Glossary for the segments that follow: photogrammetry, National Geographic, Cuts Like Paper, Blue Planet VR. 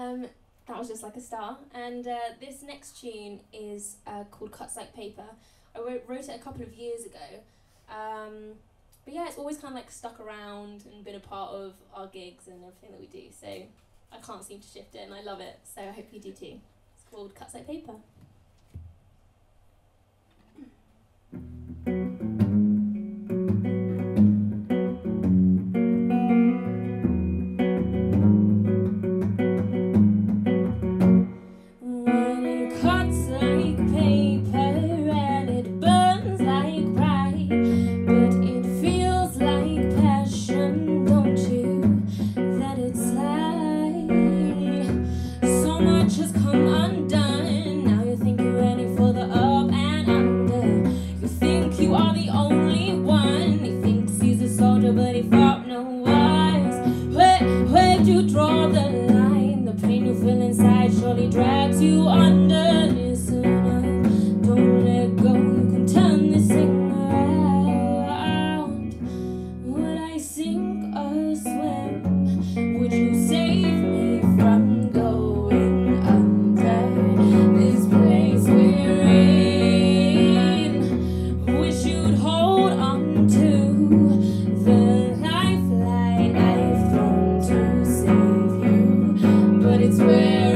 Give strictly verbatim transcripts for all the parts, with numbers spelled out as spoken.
Um, that was just like a star. And uh, this next tune is uh, called Cuts Like Paper. I wrote, wrote it a couple of years ago. Um, but yeah, it's always kind of like stuck around and been a part of our gigs and everything that we do. So I can't seem to shift it, and I love it. So I hope you do too. It's called Cuts Like Paper. Drags you under, listener. Don't let go, you can turn this thing around. Would I sink or swim? Would you save me from going under? This place we're in, wish you'd hold on to the lifeline I've thrown to save you, but it's wearing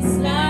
it's not.